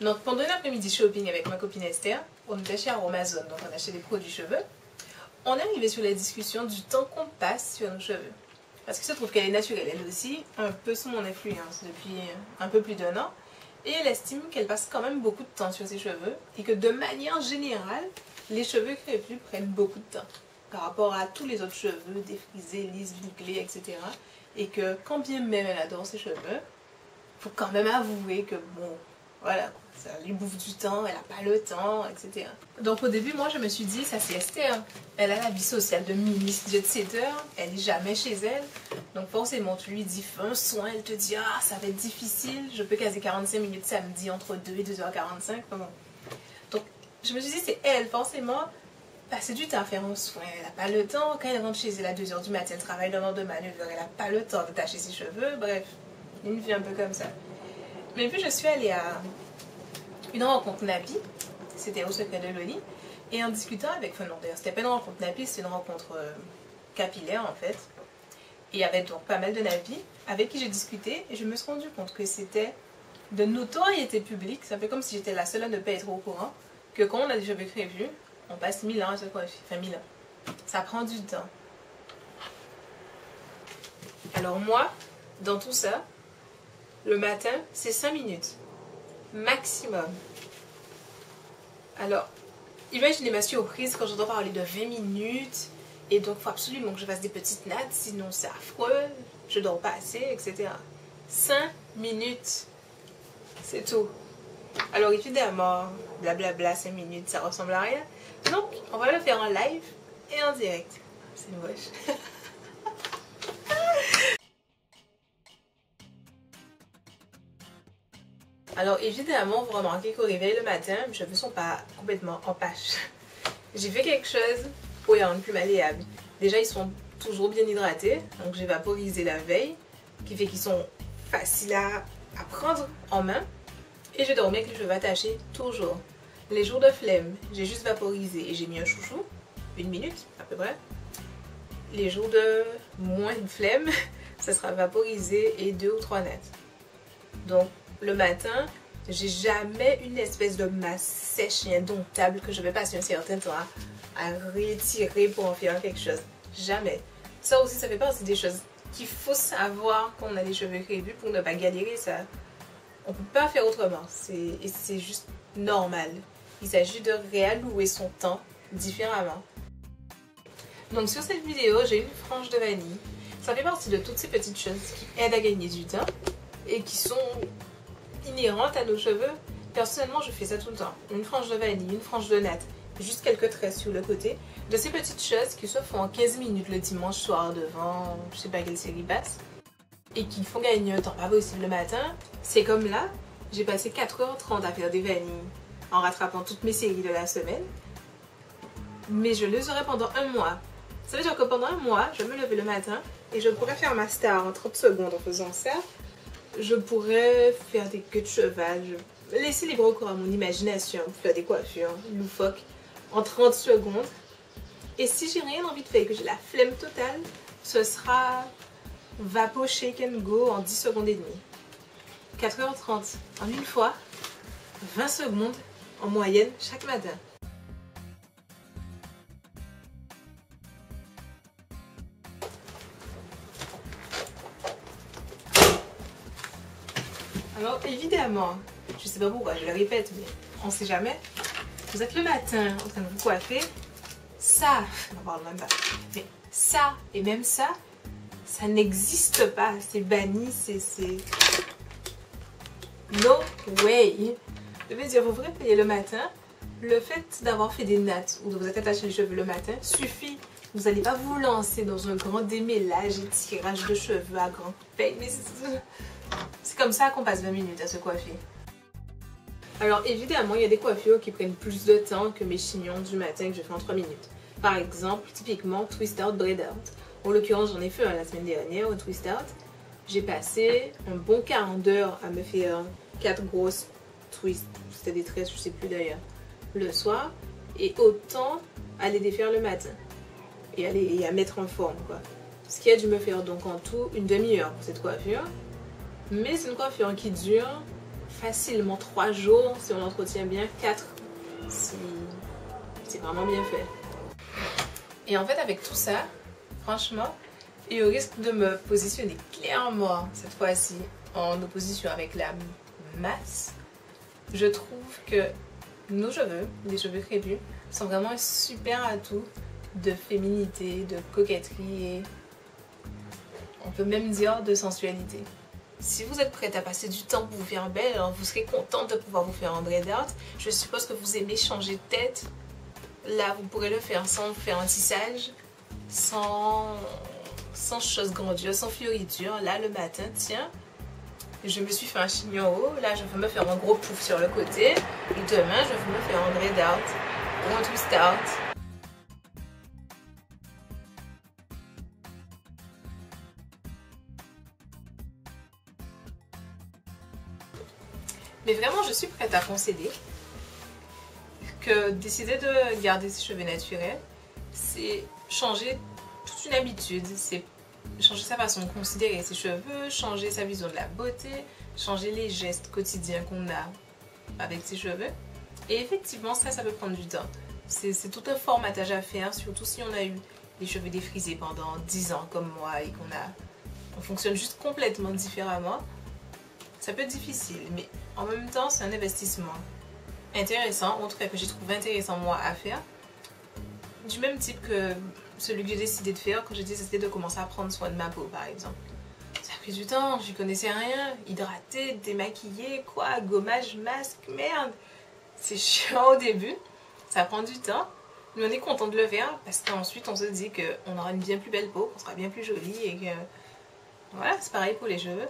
Donc pendant l'après-midi shopping avec ma copine Esther, on était chez Amazon, donc on achetait des produits cheveux. On est arrivé sur la discussion du temps qu'on passe sur nos cheveux. Parce qu'il se trouve qu'elle est naturelle, elle aussi, un peu sous mon influence depuis un peu plus d'un an. Et elle estime qu'elle passe quand même beaucoup de temps sur ses cheveux et que de manière générale, les cheveux crépus prennent beaucoup de temps par rapport à tous les autres cheveux défrisés, lisses, bouclés, etc. Et que quand bien même elle adore ses cheveux, il faut quand même avouer que bon, voilà, ça lui bouffe du temps, elle n'a pas le temps, etc. Donc au début, moi je me suis dit, ça c'est Esther, elle a la vie sociale de Miss Jet-setter, elle n'est jamais chez elle, donc forcément tu lui dis fin, soin, elle te dit ah ça va être difficile, je peux caser 45 minutes samedi entre 2 et 2h45, comment. Donc je me suis dit, c'est elle forcément, passer du temps à faire un soin, elle n'a pas le temps, quand elle rentre chez elle à 2h du matin, elle travaille dans l'ordre de manœuvre, elle n'a pas le temps d'attacher ses cheveux, bref, une vie un peu comme ça. Mais puis je suis allée à une rencontre Nappy, c'était au secret de Loli, et en discutant avec Fennel, d'ailleurs c'était pas une rencontre Nappy, c'était une rencontre capillaire en fait, et il y avait donc pas mal de Nappy avec qui j'ai discuté, et je me suis rendu compte que c'était de notoriété publique, c'est un peu comme si j'étais la seule à ne pas être au courant, que quand on a des cheveux crépus, on passe 1000 ans à se coiffer, enfin 1000 ans, ça prend du temps. Alors moi, dans tout ça, le matin, c'est 5 minutes, maximum. Alors, imaginez ma surprise quand j'entends parler de 20 minutes, et donc il faut absolument que je fasse des petites nattes, sinon c'est affreux, je dors pas assez, etc. 5 minutes, c'est tout. Alors évidemment, blablabla, 5 minutes, ça ressemble à rien. Donc, on va le faire en live et en direct. C'est une wesh. Alors évidemment, vous remarquez qu'au réveil le matin, mes cheveux ne sont pas complètement en pâche. J'ai fait quelque chose pour les rendre plus malléables. Déjà, ils sont toujours bien hydratés, donc j'ai vaporisé la veille, qui fait qu'ils sont faciles à prendre en main. Et je dormais avec les cheveux attachés toujours. Les jours de flemme, j'ai juste vaporisé et j'ai mis un chouchou, 1 minute à peu près. Les jours de moins de flemme, ça sera vaporisé et 2 ou 3 nattes. Donc, le matin, j'ai jamais une espèce de masse sèche et indomptable que je vais passer un certain temps à retirer pour en faire quelque chose. Jamais. Ça aussi, ça fait partie des choses qu'il faut savoir quand on a les cheveux crépus pour ne pas galérer. Ça, on ne peut pas faire autrement. C'est juste normal. Il s'agit de réallouer son temps différemment. Donc sur cette vidéo, j'ai une frange de vanille. Ça fait partie de toutes ces petites choses qui aident à gagner du temps et qui sont inhérente à nos cheveux. Personnellement, je fais ça tout le temps, une frange de vanille, une frange de natte, juste quelques tresses sur le côté, de ces petites choses qui se font en 15 minutes le dimanche soir devant je sais pas quelle série passe et qui font gagner un temps pas possible le matin. C'est comme là, j'ai passé 4h30 à faire des vanilles en rattrapant toutes mes séries de la semaine, mais je les aurai pendant un mois. Ça veut dire que pendant un mois, je me levais le matin et je pourrais faire ma star en 30 secondes en faisant ça. Je pourrais faire des queues de cheval, laisser libre cours à mon imagination, faire des coiffures loufoques en 30 secondes. Et si j'ai rien envie de faire et que j'ai la flemme totale, ce sera vapo shake and go en 10 secondes et demie. 4h30 en une fois, 20 secondes en moyenne chaque matin. Alors évidemment, je sais pas pourquoi, je le répète, mais on sait jamais. Vous êtes le matin en train de vous coiffer, ça, on parle même pas, mais ça et même ça, ça n'existe pas, c'est banni, c'est... No way! Je veux dire, vous vous réveillez le matin, le fait d'avoir fait des nattes ou de vous être attaché les cheveux le matin suffit. Vous n'allez pas vous lancer dans un grand démêlage et tirage de cheveux à grande peine, mais c'est comme ça qu'on passe 20 minutes à se coiffer. Alors évidemment, il y a des coiffures qui prennent plus de temps que mes chignons du matin que je fais en 3 minutes. Par exemple, typiquement Twist Out, Braid Out. En l'occurrence, j'en ai fait un la semaine dernière au Twist Out. J'ai passé un bon quart d'heure à me faire 4 grosses twists, c'était des tresses, je sais plus d'ailleurs, le soir, et autant à les défaire le matin et à mettre en forme, quoi. Ce qui a dû me faire donc en tout une demi-heure pour cette coiffure. Mais c'est une coiffure qui dure facilement 3 jours si on l'entretient bien, 4 si c'est vraiment bien fait. Et en fait avec tout ça, franchement, il risque de me positionner clairement cette fois-ci en opposition avec la masse. Je trouve que nos cheveux, les cheveux crépus, sont vraiment un super atout de féminité, de coquetterie et on peut même dire de sensualité. Si vous êtes prête à passer du temps pour vous faire belle, alors vous serez contente de pouvoir vous faire un braid out. Je suppose que vous aimez changer de tête. Là, vous pourrez le faire sans faire un tissage, sans choses grandioses, sans fioritures. Là, le matin, tiens, je me suis fait un chignon haut. Là, je veux me faire un gros pouf sur le côté. Et demain, je veux me faire un braid out ou un twist out. Mais vraiment, je suis prête à concéder que décider de garder ses cheveux naturels, c'est changer toute une habitude, c'est changer sa façon de considérer ses cheveux, changer sa vision de la beauté, changer les gestes quotidiens qu'on a avec ses cheveux. Et effectivement, ça peut prendre du temps. C'est tout un formatage à faire, surtout si on a eu les cheveux défrisés pendant 10 ans comme moi et qu'on fonctionne juste complètement différemment. Ça peut être difficile, mais en même temps, c'est un investissement intéressant, en tout cas que j'ai trouvé intéressant moi à faire. Du même type que celui que j'ai décidé de faire quand j'ai décidé de commencer à prendre soin de ma peau, par exemple. Ça a pris du temps, j'y connaissais rien, hydrater, démaquiller, quoi, gommage, masque, merde. C'est chiant au début, ça prend du temps, mais on est content de le faire parce qu'ensuite on se dit qu'on aura une bien plus belle peau, qu'on sera bien plus jolie et que... Voilà, c'est pareil pour les cheveux.